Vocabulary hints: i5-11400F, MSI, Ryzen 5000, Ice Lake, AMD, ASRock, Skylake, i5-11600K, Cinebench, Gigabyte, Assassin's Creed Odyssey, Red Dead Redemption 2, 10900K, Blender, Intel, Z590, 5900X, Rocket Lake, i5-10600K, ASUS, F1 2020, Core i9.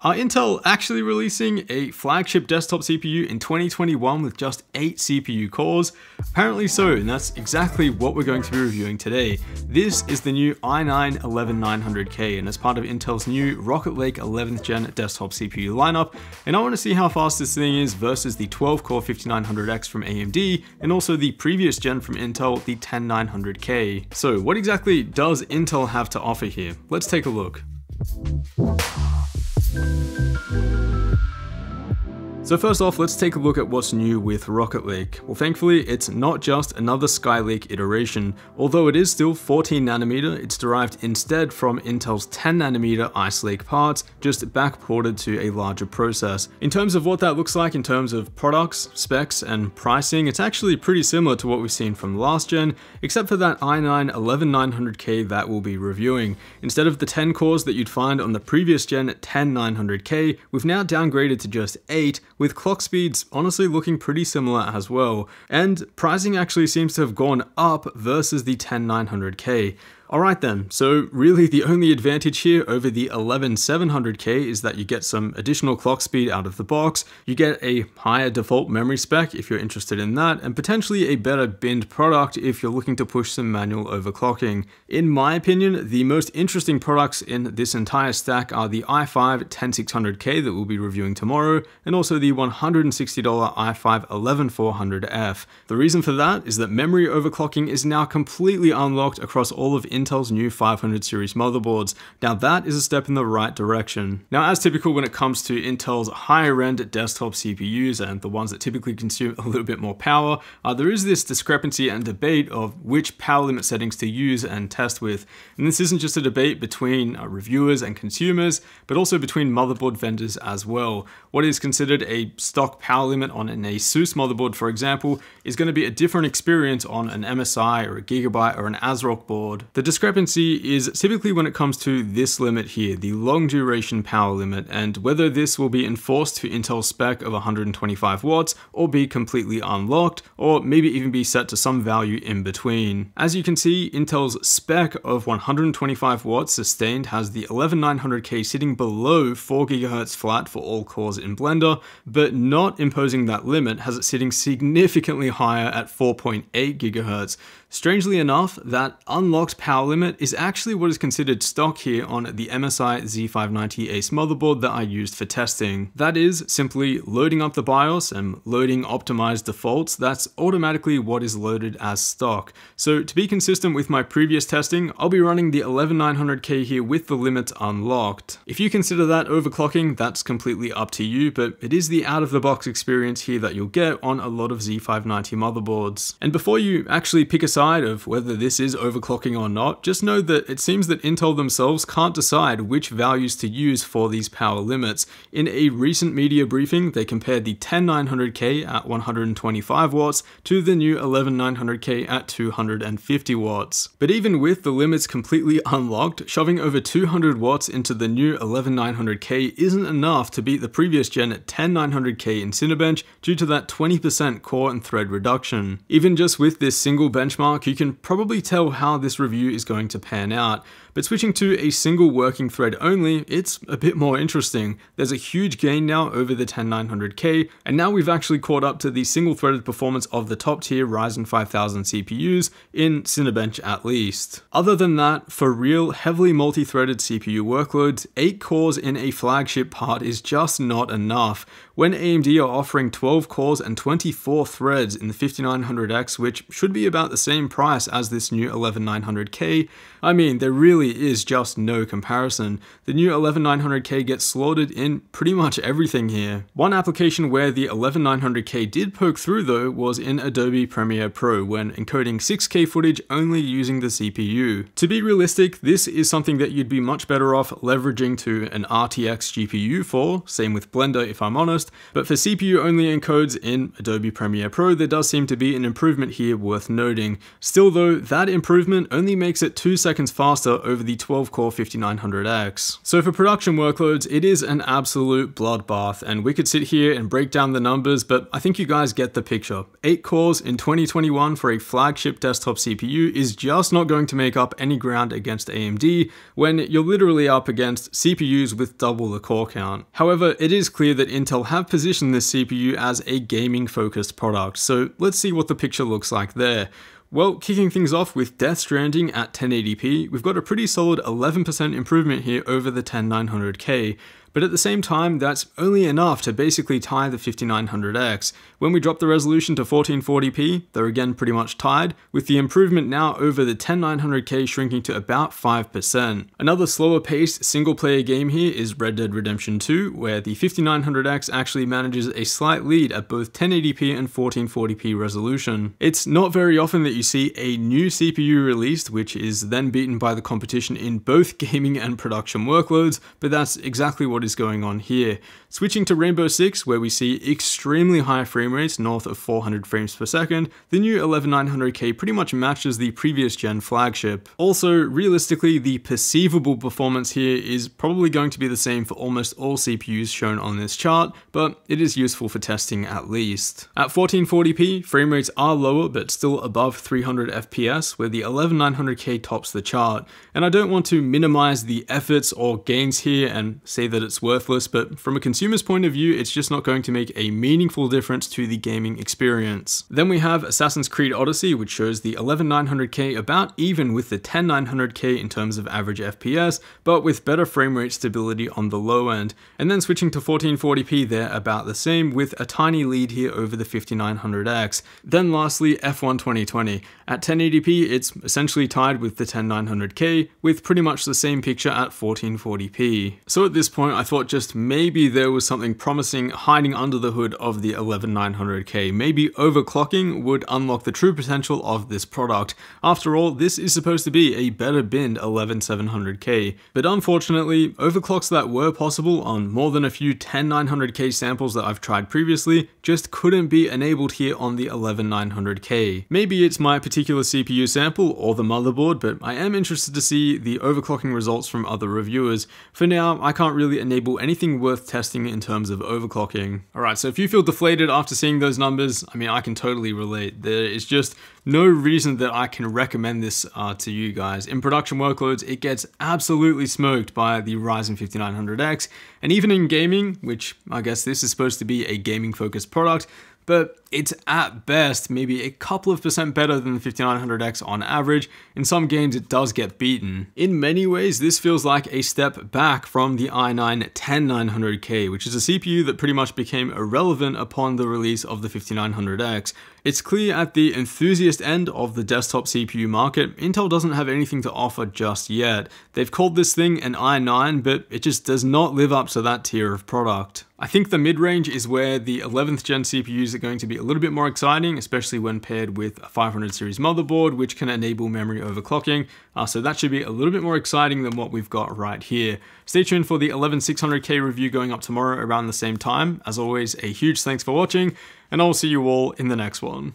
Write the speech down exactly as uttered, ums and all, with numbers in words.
Are Intel actually releasing a flagship desktop C P U in twenty twenty-one with just eight C P U cores? Apparently so, and that's exactly what we're going to be reviewing today. This is the new i nine eleven nine hundred K, and it's part of Intel's new Rocket Lake eleventh gen desktop C P U lineup, and I want to see how fast this thing is versus the twelve core fifty-nine hundred X from A M D, and also the previous gen from Intel, the ten nine hundred K. So what exactly does Intel have to offer here? Let's take a look. So first off, let's take a look at what's new with Rocket Lake. Well, thankfully, it's not just another Skylake iteration. Although it is still fourteen nanometer, it's derived instead from Intel's ten nanometer Ice Lake parts, just backported to a larger process. In terms of what that looks like in terms of products, specs, and pricing, it's actually pretty similar to what we've seen from last gen, except for that i nine eleven nine hundred K that we'll be reviewing. Instead of the ten cores that you'd find on the previous gen ten nine hundred K, we've now downgraded to just eight, with clock speeds honestly looking pretty similar as well. And pricing actually seems to have gone up versus the ten nine hundred K. Alright then, so really the only advantage here over the eleven seven hundred K is that you get some additional clock speed out of the box, you get a higher default memory spec if you're interested in that, and potentially a better binned product if you're looking to push some manual overclocking. In my opinion, the most interesting products in this entire stack are the i five ten six hundred K that we'll be reviewing tomorrow, and also the one hundred sixty dollar i five eleven four hundred F. The reason for that is that memory overclocking is now completely unlocked across all of Intel's new five hundred series motherboards. Now that is a step in the right direction. Now, as typical when it comes to Intel's higher end desktop C P Us and the ones that typically consume a little bit more power, uh, there is this discrepancy and debate of which power limit settings to use and test with. And this isn't just a debate between uh, reviewers and consumers, but also between motherboard vendors as well. What is considered a stock power limit on an ASUS motherboard, for example, is going to be a different experience on an M S I or a Gigabyte or an ASRock board. The discrepancy is typically when it comes to this limit here, the long duration power limit, and whether this will be enforced to Intel's spec of one hundred twenty-five watts or be completely unlocked, or maybe even be set to some value in between. As you can see, Intel's spec of one hundred twenty-five watts sustained has the eleven nine hundred K sitting below four gigahertz flat for all cores in Blender, but not imposing that limit has it sitting significantly higher at four point eight gigahertz. Strangely enough, that unlocked power limit is actually what is considered stock here on the M S I Z five ninety A C E motherboard that I used for testing. That is simply loading up the BIOS and loading optimized defaults. That's automatically what is loaded as stock. So to be consistent with my previous testing, I'll be running the eleven nine hundred K here with the limits unlocked. If you consider that overclocking, that's completely up to you, but it is the out of the box experience here that you'll get on a lot of Z five ninety motherboards. And before you actually pick a side of whether this is overclocking or not, just know that it seems that Intel themselves can't decide which values to use for these power limits. In a recent media briefing, they compared the ten nine hundred K at one hundred twenty-five watts to the new eleven nine hundred K at two hundred fifty watts. But even with the limits completely unlocked, shoving over two hundred watts into the new eleven nine hundred K isn't enough to beat the previous gen ten nine hundred K in Cinebench due to that twenty percent core and thread reduction. Even just with this single benchmark, you can probably tell how this review is going to pan out. But switching to a single working thread only, it's a bit more interesting. There's a huge gain now over the ten nine hundred K, and now we've actually caught up to the single threaded performance of the top tier Ryzen five thousand C P Us, in Cinebench at least. Other than that, for real, heavily multi-threaded C P U workloads, eight cores in a flagship part is just not enough. When A M D are offering twelve cores and twenty-four threads in the fifty-nine hundred X, which should be about the same price as this new eleven nine hundred K, I mean, there really is just no comparison. The new eleven nine hundred K gets slaughtered in pretty much everything here. One application where the eleven nine hundred K did poke through though was in Adobe Premiere Pro when encoding six K footage only using the C P U. To be realistic, this is something that you'd be much better off leveraging to an R T X G P U for, same with Blender if I'm honest, but for C P U only encodes in Adobe Premiere Pro, there does seem to be an improvement here worth noting. Still though, that improvement only makes it two seconds faster over the twelve core fifty-nine hundred X. So for production workloads, it is an absolute bloodbath, and we could sit here and break down the numbers, but I think you guys get the picture. Eight cores in twenty twenty-one for a flagship desktop C P U is just not going to make up any ground against A M D when you're literally up against C P Us with double the core count. However, it is clear that Intel have positioned this C P U as a gaming-focused product, so let's see what the picture looks like there. Well, kicking things off with Death Stranding at ten eighty p, we've got a pretty solid eleven percent improvement here over the ten nine hundred K. But at the same time, that's only enough to basically tie the fifty-nine hundred X. When we drop the resolution to fourteen forty p, they're again pretty much tied, with the improvement now over the ten nine hundred K shrinking to about five percent. Another slower paced single player game here is Red Dead Redemption two, where the fifty-nine hundred X actually manages a slight lead at both ten eighty p and fourteen forty p resolution. It's not very often that you see a new C P U released, which is then beaten by the competition in both gaming and production workloads, but that's exactly what What is going on here. Switching to Rainbow Six, where we see extremely high frame rates north of four hundred frames per second, the new eleven nine hundred K pretty much matches the previous gen flagship. Also, realistically, the perceivable performance here is probably going to be the same for almost all C P Us shown on this chart, but it is useful for testing at least. At fourteen forty p, frame rates are lower but still above three hundred F P S, where the eleven nine hundred K tops the chart. And I don't want to minimize the efforts or gains here and say that it's worthless, but from a consumer's point of view, it's just not going to make a meaningful difference to the gaming experience. Then we have Assassin's Creed Odyssey, which shows the eleven nine hundred K about even with the ten nine hundred K in terms of average F P S, but with better frame rate stability on the low end. And then switching to fourteen forty p, they're about the same, with a tiny lead here over the fifty-nine hundred X. Then lastly, F one twenty twenty. At ten eighty p, it's essentially tied with the ten nine hundred K, with pretty much the same picture at fourteen forty p. So at this point, I thought just maybe there was something promising hiding under the hood of the eleven nine hundred K. Maybe overclocking would unlock the true potential of this product. After all, this is supposed to be a better binned eleven seven hundred K. But unfortunately, overclocks that were possible on more than a few ten nine hundred K samples that I've tried previously just couldn't be enabled here on the eleven nine hundred K. Maybe it's my particular C P U sample or the motherboard, but I am interested to see the overclocking results from other reviewers. For now, I can't really enable anything worth testing in terms of overclocking. All right, so if you feel deflated after seeing those numbers, I mean, I can totally relate. There is just no reason that I can recommend this uh, to you guys. In production workloads, it gets absolutely smoked by the Ryzen fifty-nine hundred X, and even in gaming, which I guess this is supposed to be a gaming-focused product, but it's at best maybe a couple of percent better than the fifty-nine hundred X on average. In some games, it does get beaten. In many ways, this feels like a step back from the i nine ten nine hundred K, which is a C P U that pretty much became irrelevant upon the release of the fifty-nine hundred X. It's clear at the enthusiast end of the desktop C P U market, Intel doesn't have anything to offer just yet. They've called this thing an i nine, but it just does not live up to that tier of product. I think the mid-range is where the eleventh gen C P Us are going to be a little bit more exciting, especially when paired with a five hundred series motherboard, which can enable memory overclocking. Uh, so that should be a little bit more exciting than what we've got right here. Stay tuned for the eleven six hundred K review going up tomorrow around the same time. As always, a huge thanks for watching, and I'll see you all in the next one.